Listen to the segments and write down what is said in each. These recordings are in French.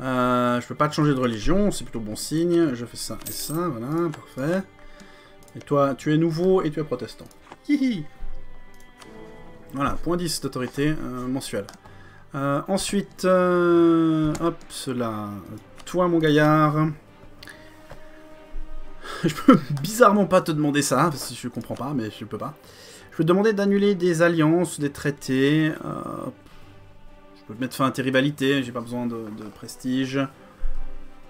Je peux pas te changer de religion, c'est plutôt bon signe. Je fais ça et ça, voilà, parfait. Et toi, tu es nouveau et tu es protestant. Hihi. Voilà, point 10 d'autorité mensuelle. Ensuite, hop, cela. Toi, mon gaillard. Je peux bizarrement pas te demander ça, parce que je comprends pas, mais je peux pas. Je peux te demander d'annuler des alliances, des traités. Je peux mettre fin à tes rivalités, j'ai pas besoin de prestige.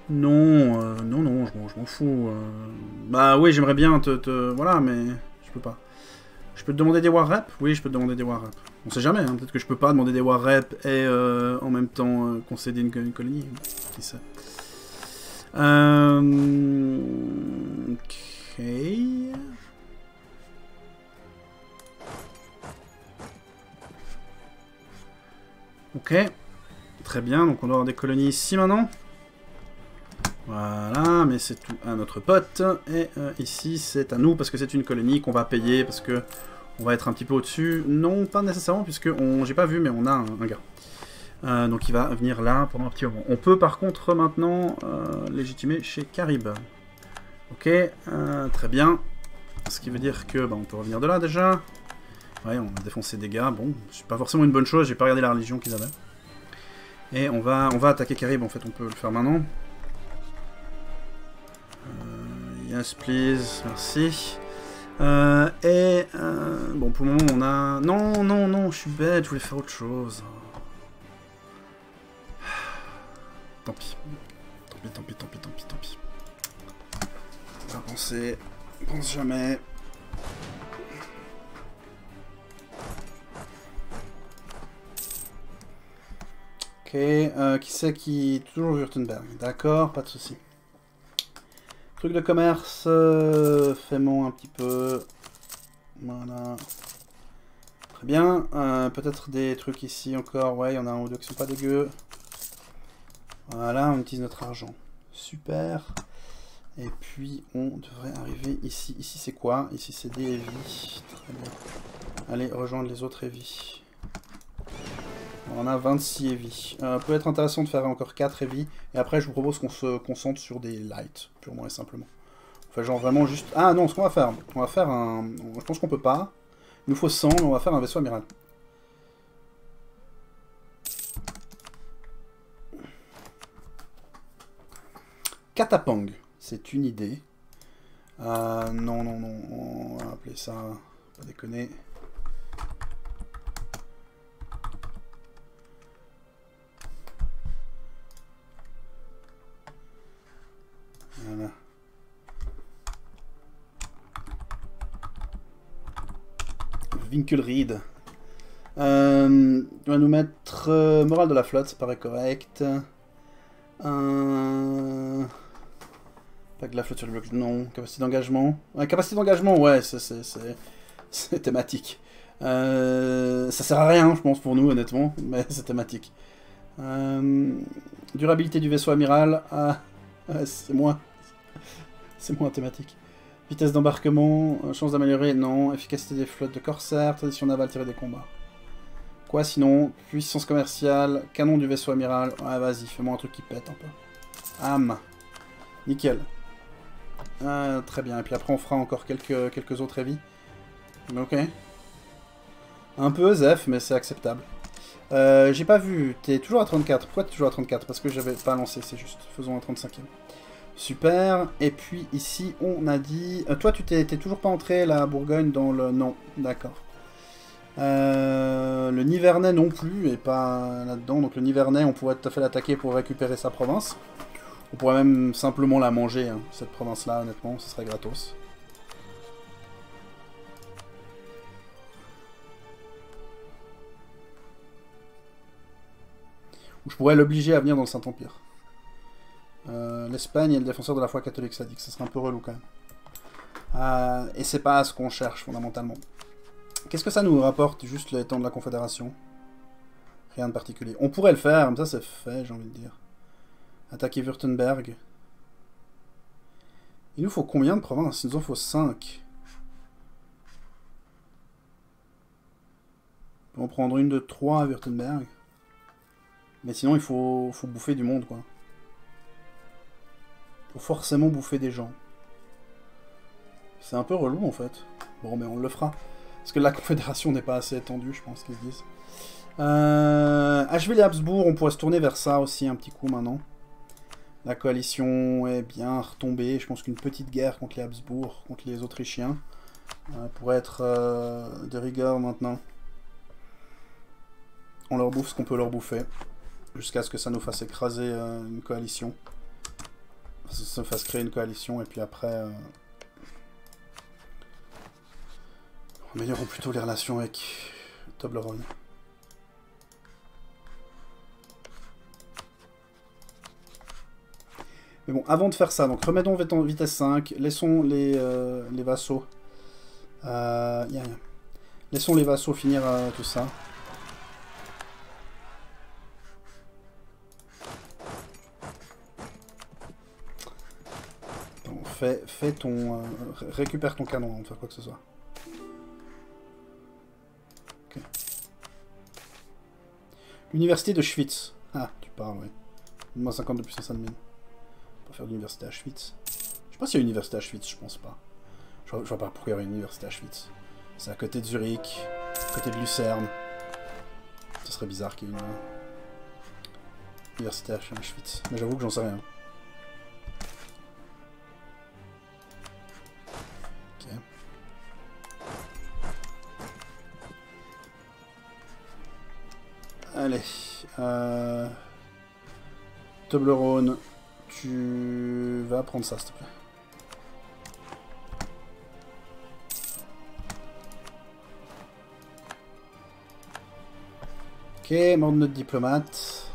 Non, non, non, je m'en fous. Bah oui, j'aimerais bien te... Voilà, mais je peux pas. Je peux te demander des war reps? Oui, je peux te demander des war reps. On sait jamais, hein, peut-être que je peux pas demander des war reps et en même temps concéder une colonie. Qui sait. Ok. Ok. Très bien, donc on doit avoir des colonies ici maintenant. Voilà, mais c'est tout à notre pote. Et ici, c'est à nous parce que c'est une colonie qu'on va payer parce que on va être un petit peu au-dessus. Non, pas nécessairement, puisque j'ai pas vu, mais on a un gars. Donc il va venir là pendant un petit moment. On peut par contre maintenant légitimer chez Carib. Ok, très bien. Ce qui veut dire que bah, on peut revenir de là déjà. Ouais, on a défoncé des gars. Bon, c'est pas forcément une bonne chose, j'ai pas regardé la religion qu'ils avaient. Et on va attaquer Carib, en fait, on peut le faire maintenant. Yes, please, merci. Bon, pour le moment, on a... Non, non, non, je suis bête, je voulais faire autre chose. Tant pis. Tant pis, tant pis, tant pis, tant pis, tant pis. On va penser. On pense jamais. Ok, qui c'est qui... Toujours Württemberg. D'accord, pas de soucis. Truc de commerce, fais-moi un petit peu. Voilà. Très bien. Peut-être des trucs ici encore. Ouais, il y en a un ou deux qui sont pas dégueux. Voilà, on utilise notre argent. Super. Et puis, on devrait arriver ici. Ici, c'est quoi? Ici, c'est des heavy. Très bien. Allez, rejoindre les autres heavy. On a 26 heavy. Peut être intéressant de faire encore 4 heavy. Et après, je vous propose qu'on se concentre sur des light, purement et simplement. Enfin, genre vraiment juste... Ah non, ce qu'on va faire. On va faire un... Je pense qu'on peut pas. Il nous faut 100, mais on va faire un vaisseau amiral. Katapang. C'est une idée. Non, non, non. On va appeler ça... Pas déconner. Voilà. Winkelried. On va nous mettre morale de la flotte, ça paraît correct. Pas que la flotte sur le bloc, non. Capacité d'engagement. Ouais, capacité d'engagement, ouais, c'est thématique. Ça sert à rien, je pense, pour nous, honnêtement, mais c'est thématique. Durabilité du vaisseau amiral. Ouais, c'est moi. C'est moins thématique. Vitesse d'embarquement, chance d'améliorer, non. Efficacité des flottes de corsaires, tradition navale tirée des combats. Quoi sinon? Puissance commerciale, canon du vaisseau amiral. Ouais, vas-y, fais-moi un truc qui pète un peu. Am. Nickel. Très bien, et puis après on fera encore quelques autres heavy. Ok. Un peu EZF, mais c'est acceptable. J'ai pas vu, t'es toujours à 34. Pourquoi t'es toujours à 34? Parce que j'avais pas lancé, c'est juste. Faisons un 35e. Super, et puis ici on a dit... toi tu t'es toujours pas entré la Bourgogne dans le... Non, d'accord. Le Nivernais non plus, et pas là-dedans. Donc le Nivernais, on pourrait tout à fait l'attaquer pour récupérer sa province. On pourrait même simplement la manger, hein, cette province-là, honnêtement, ce serait gratos. Ou je pourrais l'obliger à venir dans le Saint-Empire. L'Espagne est le défenseur de la foi catholique, ça dit que ça serait un peu relou quand même. Et c'est pas ce qu'on cherche fondamentalement. Qu'est-ce que ça nous rapporte juste le temps de la Confédération? Rien de particulier. On pourrait le faire, mais ça c'est fait, j'ai envie de dire. Attaquer Württemberg. Il nous faut combien de provinces? Il nous en faut 5. On peut en prendre une de 3 à Württemberg. Mais sinon il faut bouffer du monde quoi. pour forcément bouffer des gens. C'est un peu relou en fait. Bon, mais on le fera. Parce que la confédération n'est pas assez étendue, je pense qu'ils se disent. Achever les Habsbourg, on pourrait se tourner vers ça aussi un petit coup maintenant. La coalition est bien retombée. Je pense qu'une petite guerre contre les Habsbourg, contre les Autrichiens, pourrait être de rigueur maintenant. On leur bouffe ce qu'on peut leur bouffer, jusqu'à ce que ça nous fasse écraser une coalition. Ça nous fasse créer une coalition, et puis après... améliorons plutôt les relations avec Toblerone. Mais bon, avant de faire ça, donc remettons vitesse 5, laissons les vassaux... Laissons les vassaux finir tout ça. Fais ton... récupère ton canon avant de faire quoi que ce soit. Okay. L'université de Schwitz. Ah, tu parles, oui. Moins 50 de puissance admin. On va faire l'université à Schwitz. Je sais pas s'il y a une université à Schwitz, je pense pas. Je vois pas pourquoi il y aurait une université à Schwitz. C'est à côté de Zurich, à côté de Lucerne. Ce serait bizarre qu'il y ait une université à Schwitz. Mais j'avoue que j'en sais rien. Allez, Toblerone, tu vas prendre ça, s'il te plaît. Ok, mort de notre diplomate.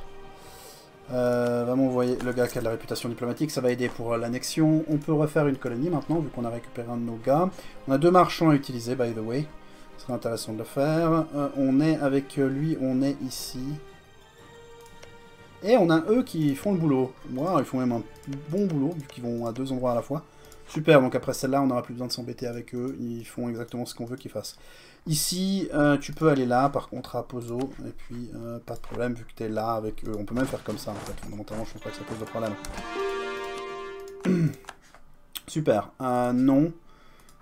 Va m'envoyer le gars qui a de la réputation diplomatique, ça va aider pour l'annexion. On peut refaire une colonie maintenant, vu qu'on a récupéré un de nos gars. On a 2 marchands à utiliser, by the way. Ce serait intéressant de le faire. On est avec lui, on est ici. Et on a eux qui font le boulot. Wow, ils font même un bon boulot, vu qu'ils vont à 2 endroits à la fois. Super, donc après celle-là, on n'aura plus besoin de s'embêter avec eux. Ils font exactement ce qu'on veut qu'ils fassent. Ici, tu peux aller là, par contre, à Pozo. Et puis, pas de problème, vu que tu es là avec eux. On peut même faire comme ça, en fait. Fondamentalement, je pense pas que ça pose de problème. Super. Non.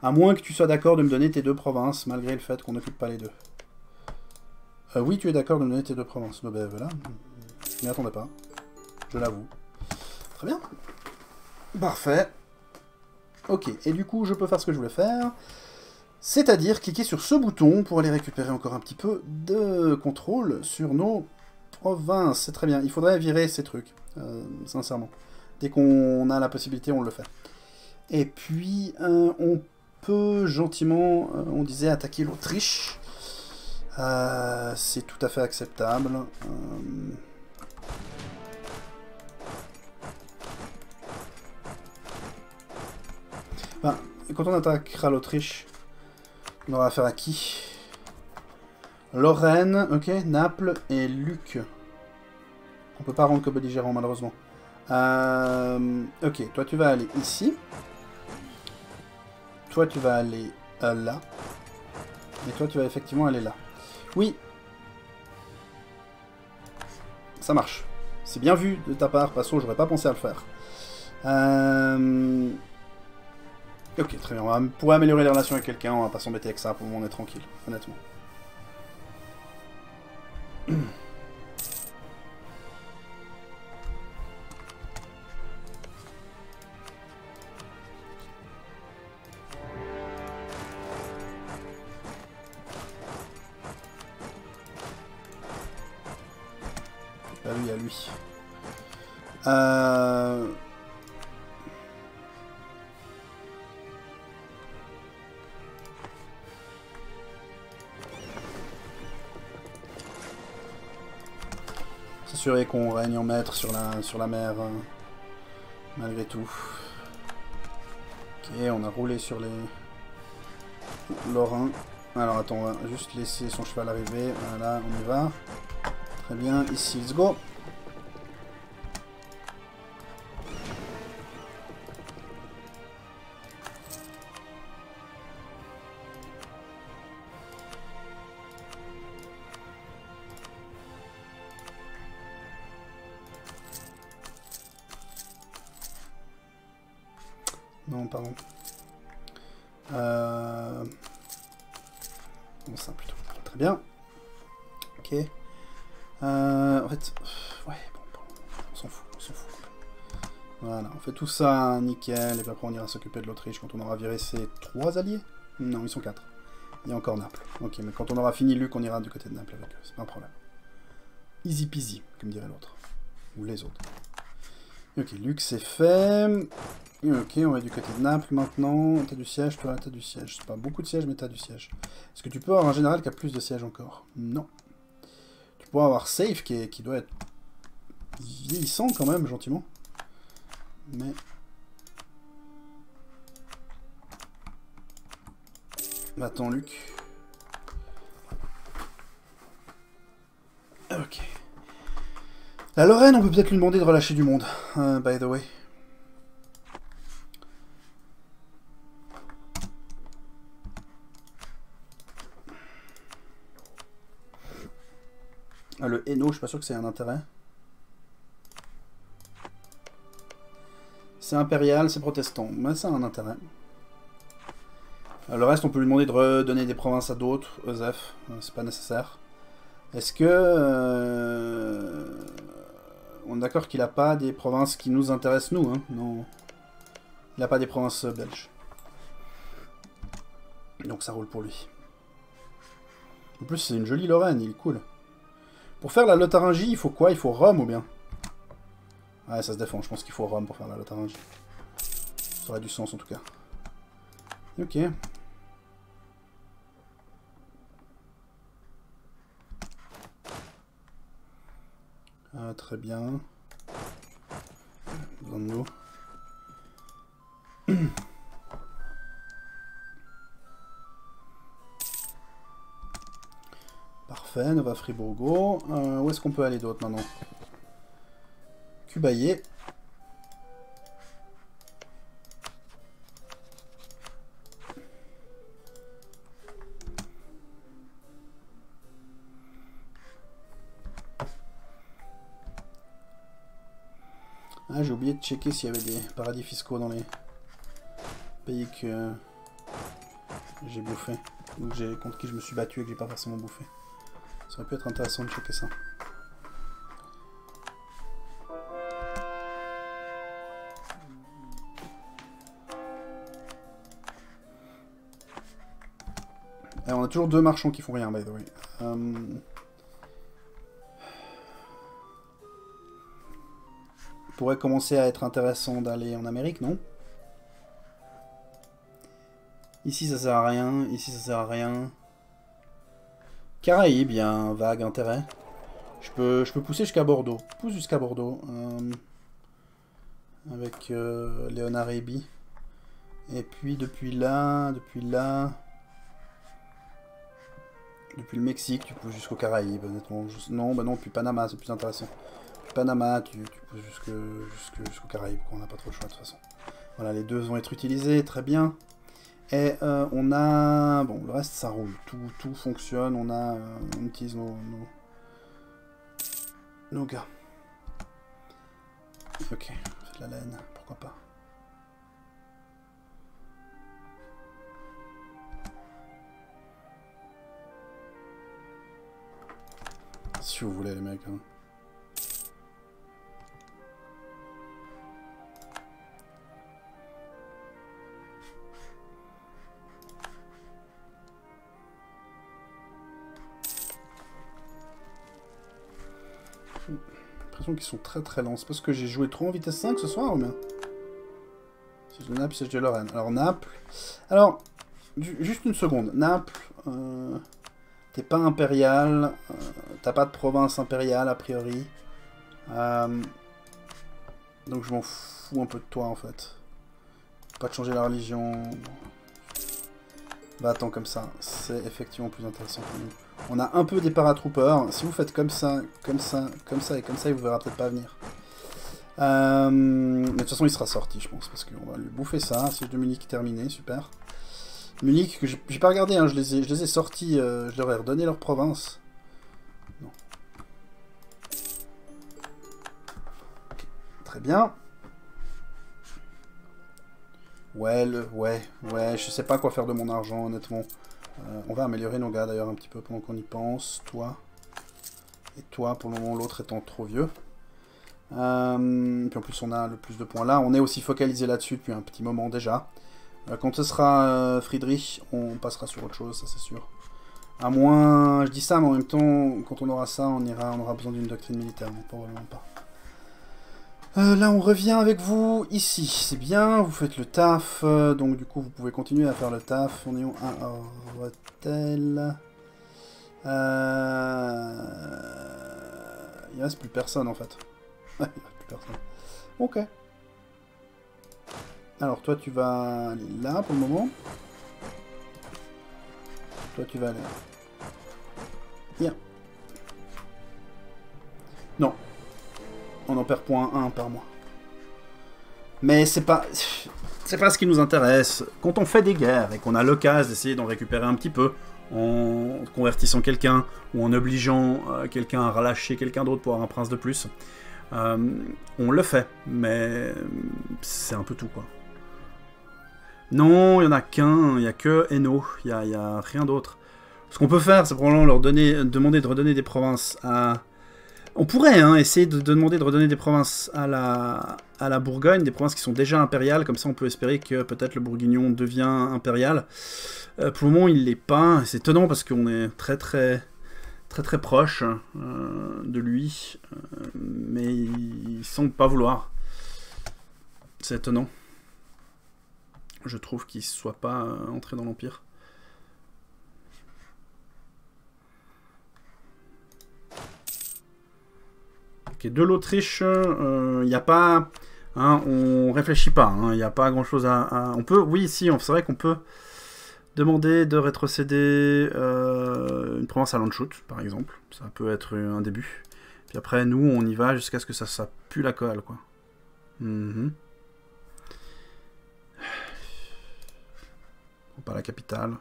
À moins que tu sois d'accord de me donner tes 2 provinces, malgré le fait qu'on n'occupe pas les 2. Oui, tu es d'accord de me donner tes 2 provinces. Mais ben voilà, je n'y attendais pas. Je l'avoue. Très bien. Parfait. Ok, et du coup, je peux faire ce que je voulais faire. C'est-à-dire cliquer sur ce bouton pour aller récupérer encore un petit peu de contrôle sur nos provinces. C'est très bien. Il faudrait virer ces trucs, sincèrement. Dès qu'on a la possibilité, on le fait. Et puis, on peut gentiment, on disait, attaquer l'Autriche. C'est tout à fait acceptable. Enfin, quand on attaquera l'Autriche, on aura affaire à qui? Lorraine, ok, Naples et Luc. On peut pas rendre que belligérant, malheureusement. Ok, toi tu vas aller ici. Toi, tu vas aller là. Et toi, tu vas effectivement aller là. Oui. Ça marche. C'est bien vu de ta part. Passo, j'aurais pas pensé à le faire. Ok, très bien. On pourrait améliorer les relations avec quelqu'un. On va pas s'embêter avec ça. Pour le moment, on est tranquille, honnêtement. S'assurer qu'on règne en maître sur la mer, malgré tout. Ok, on a roulé sur les Lorrains. Alors attends, on va juste laisser son cheval arriver. Voilà, on y va. Très bien, ici, let's go. Non, pardon. Bon, ça plutôt. Très bien. Ok. En fait, ouais, bon, on s'en fout, Voilà, on fait tout ça, nickel, et puis après on ira s'occuper de l'Autriche quand on aura viré ses 3 alliés. Non, ils sont 4. Il y a encore Naples. Ok, mais quand on aura fini Luc, on ira du côté de Naples avec eux, c'est pas un problème. Easy peasy, comme dirait l'autre. Ou les autres. Ok, Luc, c'est fait. Ok, on va du côté de Naples maintenant. T'as du siège, toi, t'as du siège. C'est pas beaucoup de sièges, mais t'as du siège. Est-ce que tu peux avoir un général qui a plus de sièges encore? Non. Tu pourras avoir Safe qui doit être vieillissant quand même, gentiment. Mais... Attends, Luc. Ok. La Lorraine, on peut peut-être lui demander de relâcher du monde, by the way. Ah, le Hainaut, je suis pas sûr que c'est un intérêt. C'est impérial, c'est protestant. Mais ça a un intérêt. Le reste, on peut lui demander de redonner des provinces à d'autres. Osef, c'est pas nécessaire. Est-ce que... on est d'accord qu'il n'a pas des provinces qui nous intéressent, nous, hein? Non. Il n'a pas des provinces belges. Donc ça roule pour lui. En plus, c'est une jolie Lorraine, il est cool. Pour faire la Lotharingie, il faut quoi? Il faut Rome ou bien? Ouais, ça se défend, je pense qu'il faut Rome pour faire la Lotharingie. Ça aurait du sens en tout cas. Ok. Ah, très bien. Besoin de nous. Parfait, Nova Fribourgo. Où est-ce qu'on peut aller d'autre maintenant? Cubaillé. Ah, j'ai oublié de checker s'il y avait des paradis fiscaux dans les pays que j'ai bouffé. Ou contre qui je me suis battu et que j'ai pas forcément bouffé. Ça aurait pu être intéressant de checker ça. Alors, on a toujours 2 marchands qui font rien, by the way. Pourrait commencer à être intéressant d'aller en Amérique, non? Ici, ça sert à rien. Ici, ça sert à rien. Caraïbes, il y a un vague intérêt. Je peux pousser jusqu'à Bordeaux. Pousse jusqu'à Bordeaux. Avec Léonard et Bi. Et puis, depuis là... Depuis le Mexique, tu pousses jusqu'aux Caraïbes, honnêtement. Non, bah non, puis Panama, c'est plus intéressant. Puis Panama, tu pousses jusqu'aux Caraïbes, quoi. On n'a pas trop le choix, de toute façon. Voilà, les deux vont être utilisés, très bien. Et on a... Bon, le reste, ça roule. Tout fonctionne, on a... on utilise nos gars. Ok, faites la laine, pourquoi pas. Si vous voulez les mecs, hein. J'ai l'impression qu'ils sont très lents. C'est parce que j'ai joué trop en vitesse 5 ce soir ou bien? C'est de Naples, c'est de Lorraine. Alors Naples... Alors, juste une seconde. Naples... T'es pas impérial, t'as pas de province impériale a priori. Donc je m'en fous un peu de toi en fait. Pas de changer la religion. Bah attends, comme ça, c'est effectivement plus intéressant pour nous. On a un peu des paratroopers. Si vous faites comme ça, il vous verra peut-être pas venir. Mais de toute façon il sera sorti je pense, parce qu'on va lui bouffer ça. C'est Dominique terminé, super. Munich, que j'ai pas regardé, hein, je les ai sortis, je leur ai redonné leur province. Non. Okay. Très bien. Ouais, je sais pas quoi faire de mon argent, honnêtement. On va améliorer nos gars, d'ailleurs, un petit peu pendant qu'on y pense. Toi. Et toi, pour le moment, l'autre étant trop vieux. Puis en plus, on a le plus de points là. On est aussi focalisé là-dessus depuis un petit moment, déjà. Quand ce sera Friedrich, on passera sur autre chose, ça c'est sûr. À moins... Je dis ça, mais en même temps, quand on aura ça, on aura besoin d'une doctrine militaire. Non, probablement pas. Là, on revient avec vous ici. C'est bien, vous faites le taf. Donc, du coup, vous pouvez continuer à faire le taf en ayant un hôtel. Il reste plus personne, en fait. Il reste plus personne. Ok. Alors, toi, tu vas aller là, pour le moment. Toi, tu vas aller là. Bien. Non. On en perd 0.1 par mois. Mais c'est pas ce qui nous intéresse. Quand on fait des guerres et qu'on a l'occasion d'essayer d'en récupérer un petit peu, en convertissant quelqu'un ou en obligeant quelqu'un à relâcher quelqu'un d'autre pour avoir un prince de plus, on le fait. Mais c'est un peu tout, quoi. Non, il n'y en a qu'un. Il n'y a que Hainaut. Il n'y a rien d'autre. Ce qu'on peut faire, c'est probablement leur demander de redonner des provinces à... On pourrait hein, essayer de demander de redonner des provinces à la Bourgogne, des provinces qui sont déjà impériales, comme ça on peut espérer que peut-être le Bourguignon devient impérial. Pour le moment il l'est pas, c'est étonnant parce qu'on est très proche de lui, mais il semble pas vouloir. C'est étonnant. Je trouve qu'il ne soit pas entré dans l'Empire. Okay, de l'Autriche, il n'y a pas... Hein, on réfléchit pas, il n'y a pas grand-chose à... On peut... Oui, si, c'est vrai qu'on peut demander de rétrocéder une province à Landshut, par exemple. Ça peut être un début. Puis après, nous, on y va jusqu'à ce que ça pue la colle, quoi. Pas la capitale.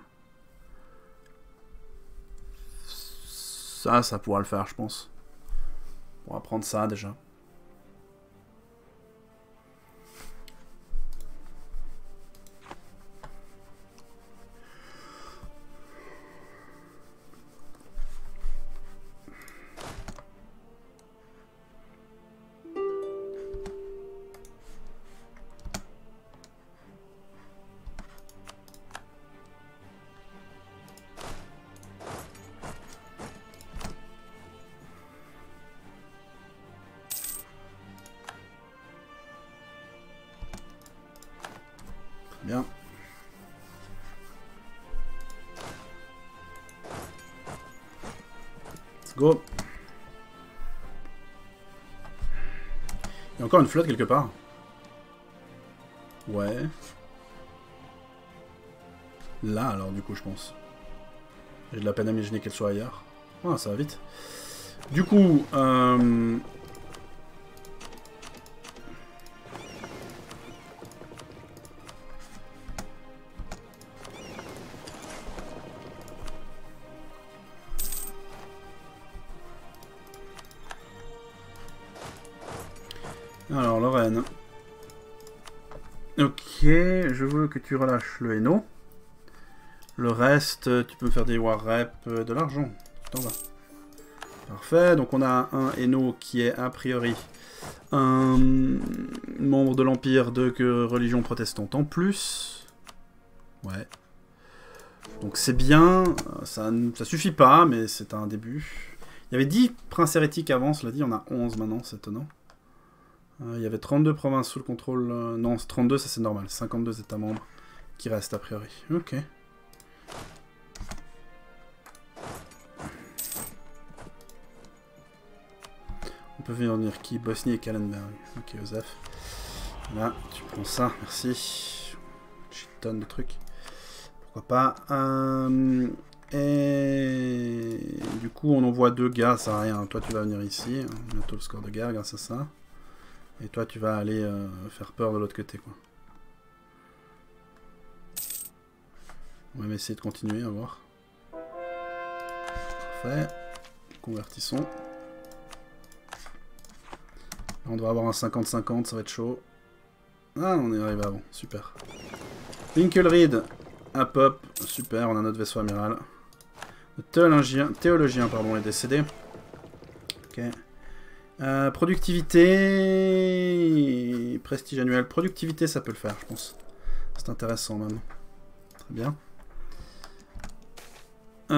Ça pourra le faire, je pense. On va prendre ça, déjà. Bien. Let's go. Il y a encore une flotte quelque part. Ouais. Là alors du coup je pense. J'ai de la peine à imaginer qu'elle soit ailleurs. Ah ça va vite. Du coup... Alors, Lorraine. Ok, je veux que tu relâches le Hainaut. Le reste, tu peux faire des war rep de l'argent. T'en vas. Parfait, donc on a un Hainaut qui est a priori un membre de l'Empire de religion protestante en plus. Ouais. Donc c'est bien, ça suffit pas, mais c'est un début. Il y avait 10 princes hérétiques avant, cela dit, on a 11 maintenant, c'est étonnant. Il y avait 32 provinces sous le contrôle... non, 32, ça c'est normal. 52 États membres qui restent a priori. Ok. On peut venir qui? Bosnie et Kalenberg. Ok, Joseph. Là, tu prends ça, merci. J'ai une tonne de trucs. Pourquoi pas. Et du coup, on envoie 2 gars, ça sert à rien. Toi, tu vas venir ici. Bientôt le score de guerre grâce à ça. Et toi, tu vas aller faire peur de l'autre côté, quoi. On va essayer de continuer, à voir. Parfait. Convertissons. Là, on doit avoir un 50-50, ça va être chaud. Ah, on est arrivé avant. Super. Winkelried. Hop hop. Super, on a notre vaisseau amiral. Le théologien pardon, est décédé. Ok. Productivité. Prestige annuel. Productivité, ça peut le faire, je pense. C'est intéressant même. Très bien. Ouais,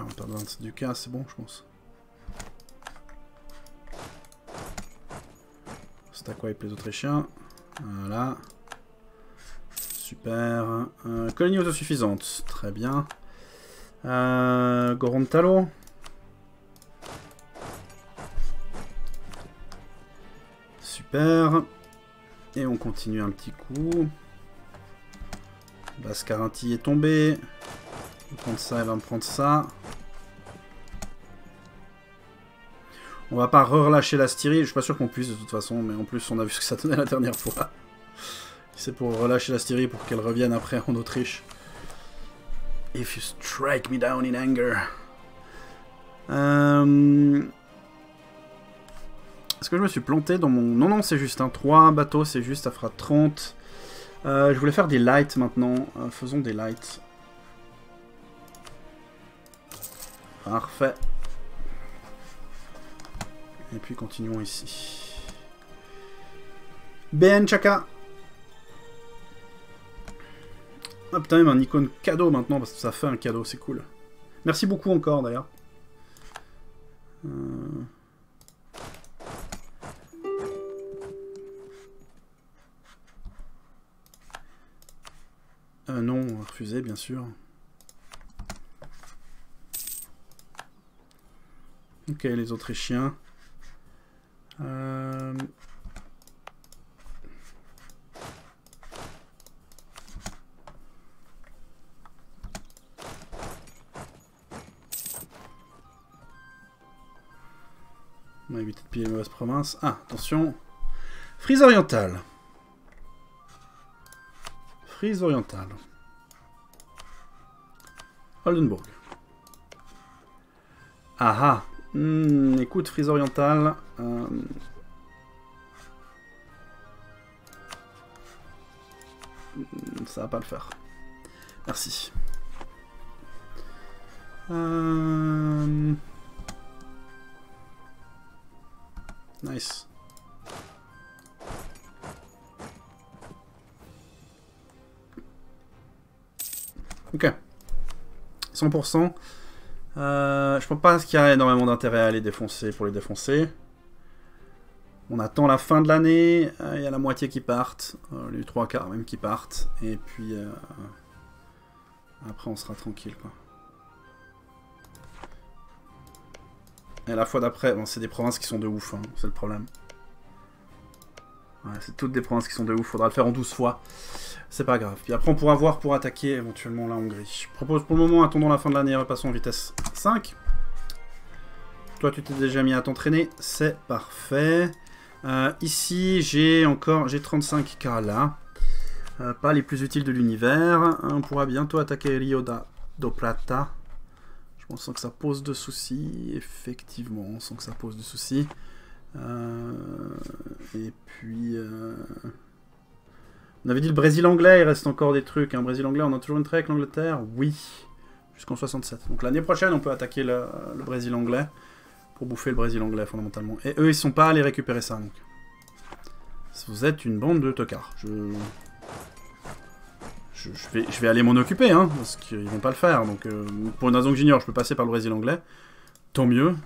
on perd 27 du cas, c'est bon, je pense. C'est à quoi avec les Autrichiens. Voilà. Super. Colonie autosuffisante. Très bien. Gorontalo. Super. Et on continue un petit coup. Basse Carinthie est tombée. Je vais prendre ça, elle va me prendre ça. On va pas relâcher la Styrie. Je suis pas sûr qu'on puisse de toute façon, mais en plus on a vu ce que ça tenait la dernière fois. C'est pour relâcher la Styrie pour qu'elle revienne après en Autriche. If you strike me down in anger. Est-ce que je me suis planté dans mon... Non, non, c'est juste. Hein. 3 bateaux, c'est juste, ça fera 30. Je voulais faire des lights maintenant. Faisons des lights. Parfait. Et puis continuons ici. BN Chaka. Ah putain, même un icône cadeau maintenant, parce que ça fait un cadeau, c'est cool. Merci beaucoup encore d'ailleurs. Non, on va refuser bien sûr. Ok, les Autrichiens. On va éviter de piller les mauvaises provinces. Ah, attention. Frise orientale. Frise orientale. Oldenburg. Ah ah. Écoute, Frise orientale. Ça va pas le faire. Merci. Nice. Ok. 100%. Je pense pas qu'il y a énormément d'intérêt à les défoncer pour les défoncer. On attend la fin de l'année, il y a la moitié qui partent, les 3 quarts même qui partent, et puis après on sera tranquille quoi. Et la fois d'après, bon, c'est des provinces qui sont de ouf, hein, c'est le problème. Ouais, c'est toutes des provinces qui sont de ouf, faudra le faire en 12 fois. C'est pas grave. Puis après on pourra voir pour attaquer éventuellement la Hongrie. Je propose pour le moment, attendons la fin de l'année, repassons en vitesse 5. Toi tu t'es déjà mis à t'entraîner, c'est parfait. Ici j'ai encore 35 cas là. Pas les plus utiles de l'univers. On pourra bientôt attaquer Rio do Plata. Je pense sans que ça pose de soucis. Effectivement, sans que ça pose de soucis. Et puis... On avait dit le Brésil anglais, il reste encore des trucs. Hein. Brésil anglais, on a toujours une traite avec l'Angleterre. Oui. Jusqu'en 67. Donc l'année prochaine on peut attaquer le Brésil anglais. Pour bouffer le Brésil anglais, fondamentalement. Et eux, ils sont pas allés récupérer ça, donc. Vous êtes une bande de tocards. Je vais aller m'en occuper, hein, parce qu'ils vont pas le faire. Donc, pour une raison que j'ignore, je peux passer par le Brésil anglais. Tant mieux.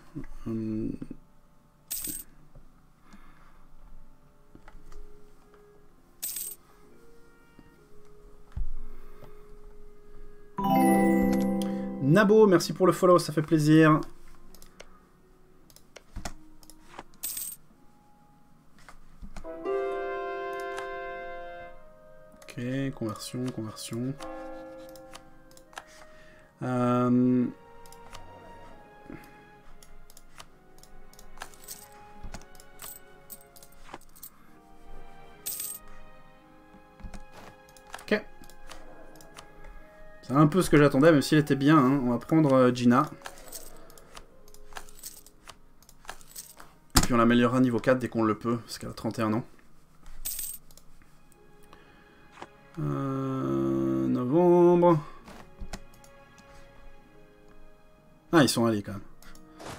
Nabo, merci pour le follow, ça fait plaisir. Conversion, conversion. Ok. C'est un peu ce que j'attendais, même s'il était bien. Hein. On va prendre Gina. Et puis on l'améliorera niveau 4 dès qu'on le peut, parce qu'elle a 31 ans. Novembre. Ah, ils sont allés quand même.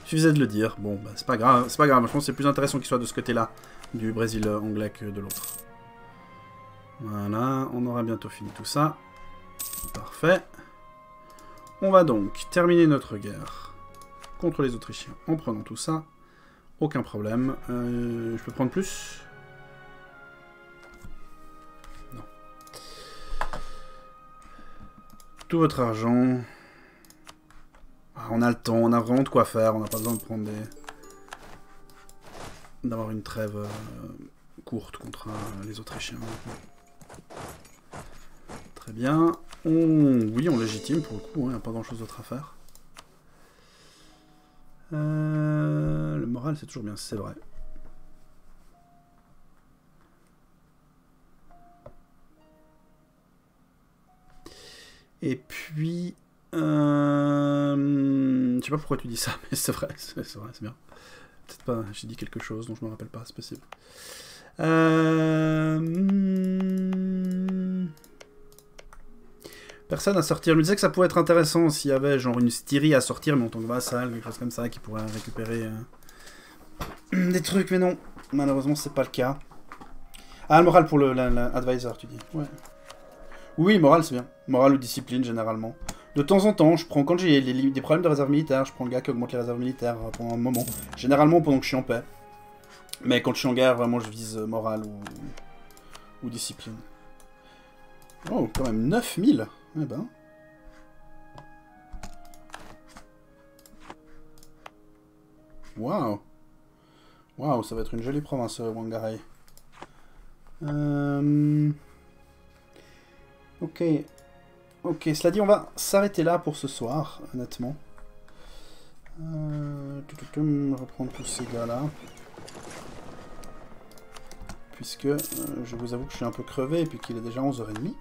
Suffisait de le dire. Bon, bah, c'est pas grave. C'est pas grave. Je pense que c'est plus intéressant qu'ils soient de ce côté-là du Brésil anglais que de l'autre. Voilà, on aura bientôt fini tout ça. Parfait. On va donc terminer notre guerre contre les Autrichiens en prenant tout ça. Aucun problème. Je peux prendre plus ? Non. Tout votre argent. Ah, on a le temps, on a vraiment de quoi faire. On n'a pas besoin de prendre des... d'avoir une trêve courte contre les Autrichiens. Très bien. Oui, on légitime pour le coup. Il n'y a pas grand-chose d'autre à faire. Le moral, c'est toujours bien, c'est vrai. Et puis... je sais pas pourquoi tu dis ça, mais c'est vrai, c'est bien. Peut-être pas, j'ai dit quelque chose dont je me rappelle pas, c'est possible. Personne à sortir. Je me disais que ça pouvait être intéressant s'il y avait genre une Styrie à sortir, mais en tant que vassal, quelque chose comme ça, qui pourrait récupérer des trucs, mais non. Malheureusement, c'est pas le cas. Ah, le moral pour l'advisor, tu dis. Ouais. Oui, moral, c'est bien. Moral ou discipline, généralement. De temps en temps, je prends, quand j'ai des problèmes de réserve militaire, je prends le gars qui augmente les réserves militaires pendant un moment. Généralement, pendant que je suis en paix. Mais quand je suis en guerre, vraiment, je vise moral ou discipline. Oh, quand même, 9000. Eh ben. Waouh. Waouh, ça va être une jolie province, Wangarei. Ok. Ok, cela dit, on va s'arrêter là pour ce soir, honnêtement. Reprendre tous ces gars-là. Puisque je vous avoue que je suis un peu crevé et puis qu'il est déjà 11h30.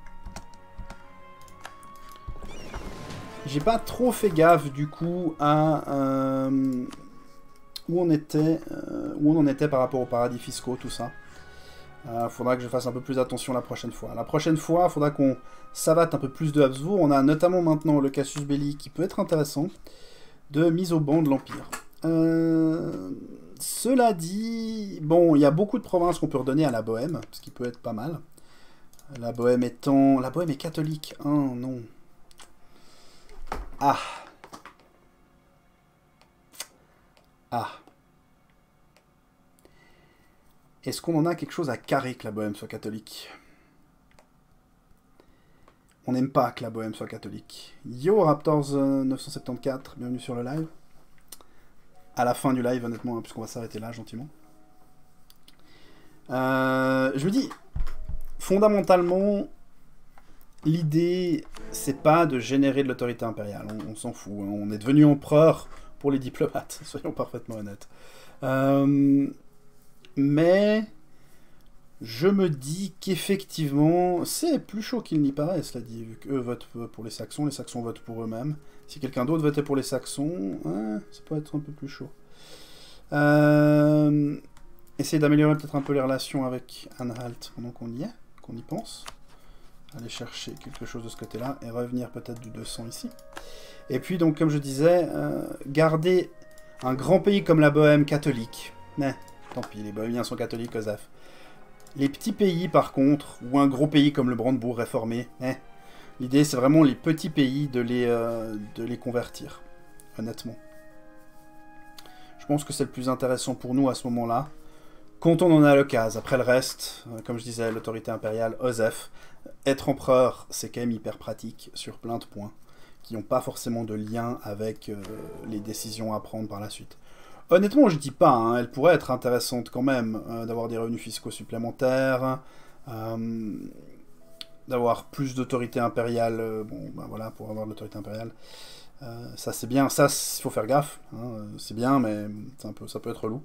J'ai pas trop fait gaffe du coup à où on en était par rapport aux paradis fiscaux, tout ça. Faudra que je fasse un peu plus attention la prochaine fois. La prochaine fois, il faudra qu'on savate un peu plus de Habsbourg. On a notamment maintenant le casus belli qui peut être intéressant de mise au ban de l'Empire. Cela dit, bon, il y a beaucoup de provinces qu'on peut redonner à la Bohème, ce qui peut être pas mal. La Bohème étant... La Bohème est catholique, hein, non. Ah. Ah. Est-ce qu'on en a quelque chose à carrer que la Bohème soit catholique? On n'aime pas que la Bohème soit catholique. Yo, Raptors 974, bienvenue sur le live. À la fin du live, honnêtement, hein, puisqu'on va s'arrêter là, gentiment. Je me dis, fondamentalement... L'idée, c'est pas de générer de l'autorité impériale, on s'en fout, hein. On est devenu empereur pour les diplomates, soyons parfaitement honnêtes. Mais je me dis qu'effectivement, c'est plus chaud qu'il n'y paraît, cela dit, vu qu'eux votent pour les Saxons votent pour eux-mêmes. Si quelqu'un d'autre votait pour les Saxons, hein, ça peut être un peu plus chaud. Essayer d'améliorer peut-être un peu les relations avec Anhalt pendant qu'on y est, qu'on y pense. Aller chercher quelque chose de ce côté-là et revenir peut-être du 200 ici. Et puis, donc, comme je disais, garder un grand pays comme la Bohème catholique. Mais, tant pis, les Bohémiens sont catholiques, Osef. Les petits pays, par contre, ou un gros pays comme le Brandebourg réformé, l'idée, c'est vraiment les petits pays de les convertir, honnêtement. Je pense que c'est le plus intéressant pour nous à ce moment-là. Quand on en a l'occasion. Après le reste, comme je disais, l'autorité impériale, Osef. Être empereur, c'est quand même hyper pratique sur plein de points qui n'ont pas forcément de lien avec les décisions à prendre par la suite. Honnêtement, je dis pas, hein, elle pourrait être intéressante quand même, d'avoir des revenus fiscaux supplémentaires, d'avoir plus d'autorité impériale, bon, ben voilà, pour avoir de l'autorité impériale, ça c'est bien, ça il faut faire gaffe, hein, c'est bien, mais un peu, ça peut être relou.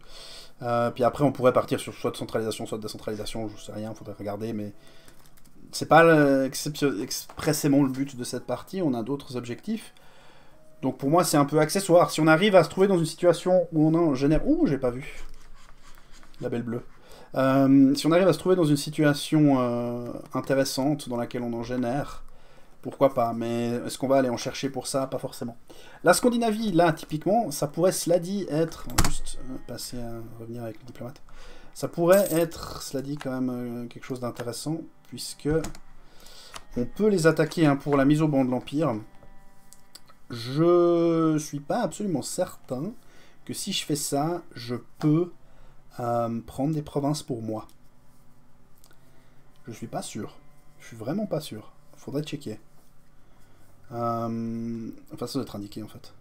Puis après, on pourrait partir sur soit de centralisation, soit de décentralisation, je sais rien, il faudrait regarder, mais... C'est pas expressément le but de cette partie, on a d'autres objectifs. Donc pour moi, c'est un peu accessoire. Si on arrive à se trouver dans une situation où on a en général... Ouh, j'ai pas vu. La belle bleue. Si on arrive à se trouver dans une situation intéressante dans laquelle on en génère, pourquoi pas, mais est-ce qu'on va aller en chercher pour ça? Pas forcément. La Scandinavie, là, typiquement, ça pourrait, cela dit, être... On va juste passer à revenir avec le diplomate. Ça pourrait être, cela dit, quand même quelque chose d'intéressant, puisque on peut les attaquer hein, pour la mise au ban de l'Empire. Je suis pas absolument certain que si je fais ça, je peux prendre des provinces pour moi. Je suis pas sûr. Je suis vraiment pas sûr. Faudrait checker. Enfin, ça doit être indiqué en fait.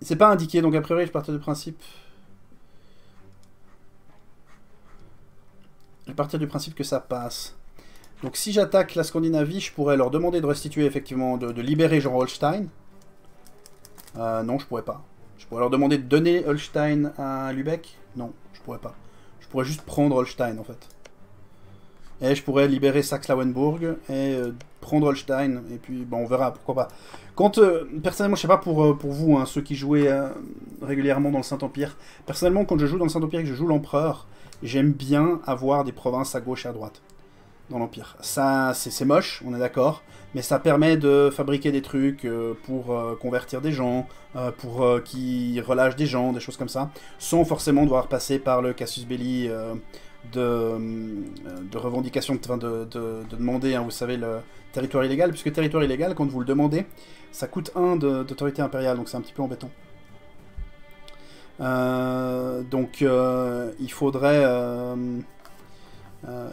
C'est pas indiqué, donc a priori, je partais du principe. Je partais du principe que ça passe. Donc si j'attaque la Scandinavie, je pourrais leur demander de restituer effectivement, de libérer genre Holstein. Non, je pourrais pas. Je pourrais leur demander de donner Holstein à Lübeck. Non, je pourrais pas. Je pourrais juste prendre Holstein en fait. Et je pourrais libérer Saxe-Lauenburg et prendre Holstein. Et puis, bon, on verra, pourquoi pas. Quand, personnellement, je sais pas pour vous, hein, ceux qui jouaient régulièrement dans le Saint-Empire. Personnellement, quand je joue dans le Saint-Empire et que je joue l'Empereur, j'aime bien avoir des provinces à gauche et à droite dans l'Empire. Ça, c'est moche, on est d'accord, mais ça permet de fabriquer des trucs pour convertir des gens, pour qu'ils relâchent des gens, des choses comme ça, sans forcément devoir passer par le casus belli de revendication, de demander, hein, vous savez, le territoire illégal, puisque territoire illégal, quand vous le demandez, ça coûte 1 d'autorité impériale, donc c'est un petit peu embêtant. Donc il faudrait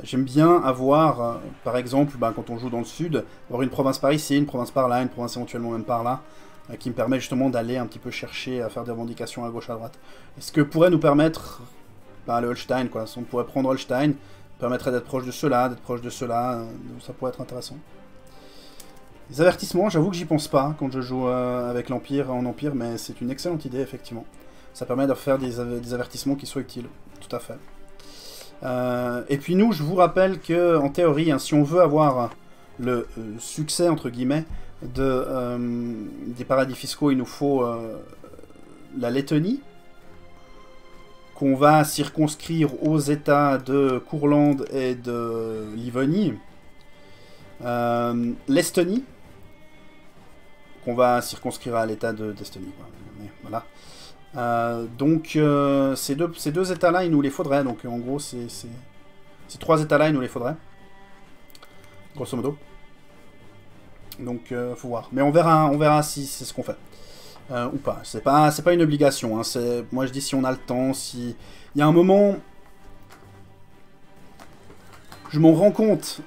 j'aime bien avoir par exemple ben, quand on joue dans le sud, avoir une province par ici, une province par là, une province éventuellement même par là, qui me permet justement d'aller un petit peu chercher à faire des revendications à gauche à droite. Et ce que pourrait nous permettre ben, le Holstein quoi, si on pourrait prendre Holstein, permettrait d'être proche de cela, donc ça pourrait être intéressant. Les avertissements, j'avoue que j'y pense pas quand je joue avec l'Empire en Empire, mais c'est une excellente idée effectivement. Ça permet de faire des avertissements qui soient utiles, tout à fait. Et puis nous, je vous rappelle que en théorie, hein, si on veut avoir le succès, entre guillemets, des paradis fiscaux, il nous faut la Lettonie, qu'on va circonscrire aux États de Courlande et de Livonie, l'Estonie, qu'on va circonscrire à l'État d'Estonie. Voilà. Donc ces deux états là il nous les faudrait, donc en gros ces 3 états là il nous les faudrait grosso modo, donc faut voir, mais on verra si c'est ce qu'on fait ou pas. C'est pas une obligation hein. Moi je dis si on a le temps, si il y a un moment je m'en rends compte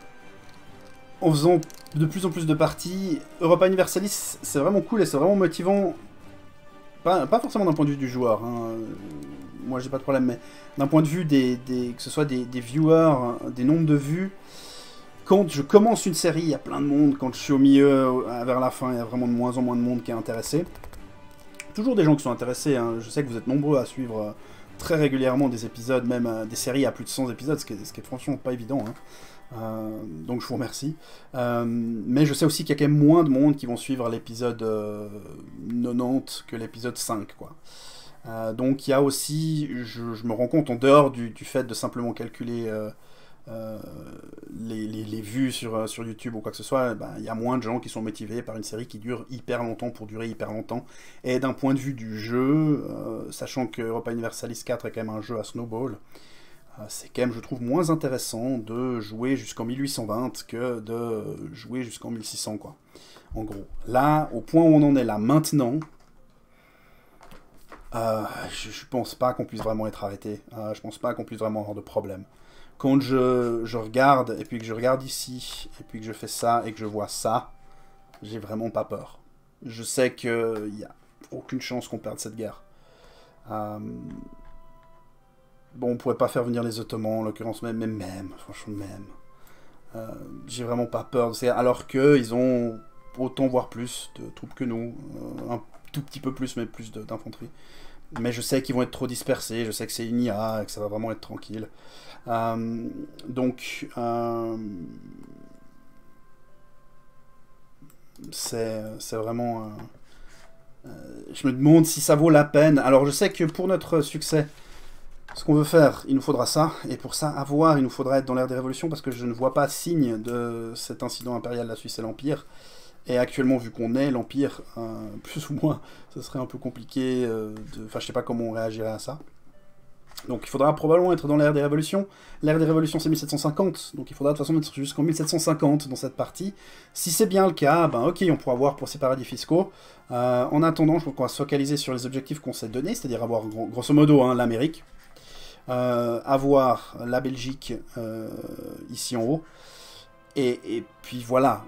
en faisant de plus en plus de parties. Europa Universalis c'est vraiment cool et c'est vraiment motivant. Pas forcément d'un point de vue du joueur, hein. Moi j'ai pas de problème, mais d'un point de vue que ce soit des viewers, des nombres de vues, quand je commence une série, il y a plein de monde, quand je suis au milieu, vers la fin, il y a vraiment de moins en moins de monde qui est intéressé. Toujours des gens qui sont intéressés, hein. Je sais que vous êtes nombreux à suivre très régulièrement des épisodes, même des séries à plus de 100 épisodes, ce qui est franchement pas évident, hein. Donc je vous remercie, mais je sais aussi qu'il y a quand même moins de monde qui vont suivre l'épisode 90 que l'épisode 5 quoi. Donc il y a aussi, je me rends compte en dehors du fait de simplement calculer les vues sur YouTube ou quoi que ce soit, ben, il y a moins de gens qui sont motivés par une série qui dure hyper longtemps pour durer hyper longtemps. Et d'un point de vue du jeu, sachant que Europa Universalis 4 est quand même un jeu à snowball, c'est quand même, je trouve, moins intéressant de jouer jusqu'en 1820 que de jouer jusqu'en 1600, quoi. En gros. Là, au point où on en est là, maintenant, je pense pas qu'on puisse vraiment être arrêté. Je pense pas qu'on puisse vraiment avoir de problème. Quand je regarde, et puis que je regarde ici, et puis que je fais ça, et que je vois ça, j'ai vraiment pas peur. Je sais qu'il n'y a aucune chance qu'on perde cette guerre. Bon, on pourrait pas faire venir les Ottomans, en l'occurrence, même, franchement, même. J'ai vraiment pas peur. Alors qu'ils ont autant, voire plus, de troupes que nous. Un tout petit peu plus, mais plus d'infanterie. Mais je sais qu'ils vont être trop dispersés, je sais que c'est une IA, et que ça va vraiment être tranquille. Donc, c'est vraiment... je me demande si ça vaut la peine. Alors je sais que pour notre succès, ce qu'on veut faire, il nous faudra ça. Et pour ça, à voir, il nous faudra être dans l'ère des révolutions, parce que je ne vois pas signe de cet incident impérial, la Suisse et l'Empire. Et actuellement, vu qu'on est l'Empire, plus ou moins, ce serait un peu compliqué. Enfin, je sais pas comment on réagirait à ça. Donc il faudra probablement être dans l'ère des révolutions. L'ère des révolutions, c'est 1750, donc il faudra de toute façon être jusqu'en 1750 dans cette partie. Si c'est bien le cas, ben ok, on pourra voir pour ces paradis fiscaux. En attendant, je pense qu'on va se focaliser sur les objectifs qu'on s'est donnés, c'est-à-dire avoir grosso modo hein, l'Amérique, avoir la Belgique ici en haut, et puis voilà,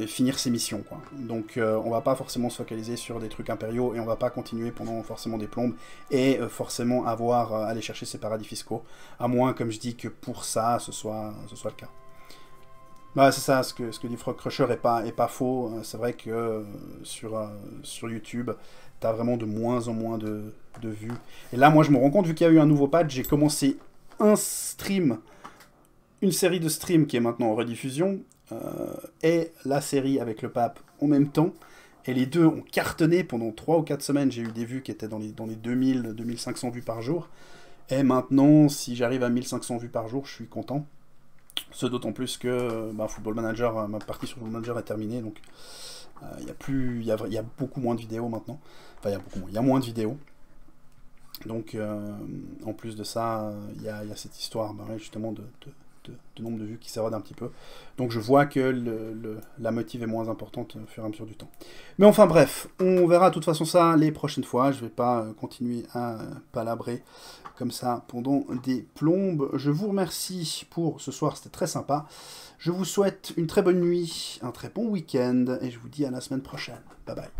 et finir ses missions, quoi. Donc on va pas forcément se focaliser sur des trucs impériaux, et on va pas continuer pendant forcément des plombes, et forcément avoir aller chercher ces paradis fiscaux, à moins, comme je dis, que pour ça, ce soit le cas. Bah, c'est ça, ce que dit Frog Crusher est pas faux, c'est vrai que sur YouTube, t'as vraiment de moins en moins de vues. Et là, moi, je me rends compte, vu qu'il y a eu un nouveau patch, j'ai commencé un stream... Une série de streams qui est maintenant en rediffusion, et la série avec le pape en même temps. Et les deux ont cartonné pendant 3 ou 4 semaines. J'ai eu des vues qui étaient dans les 2000-2500 vues par jour. Et maintenant, si j'arrive à 1500 vues par jour, je suis content. Ce d'autant plus que bah, Football Manager, ma partie sur Football Manager est terminée. Donc il y a beaucoup moins de vidéos maintenant. Enfin, il y a moins de vidéos. Donc en plus de ça, il y a cette histoire bah, justement de nombre de vues qui s'érode un petit peu. Donc je vois que la motive est moins importante au fur et à mesure du temps. Mais enfin bref, on verra de toute façon ça les prochaines fois. Je ne vais pas continuer à palabrer comme ça pendant des plombes. Je vous remercie pour ce soir, c'était très sympa. Je vous souhaite une très bonne nuit, un très bon week-end, et je vous dis à la semaine prochaine. Bye bye.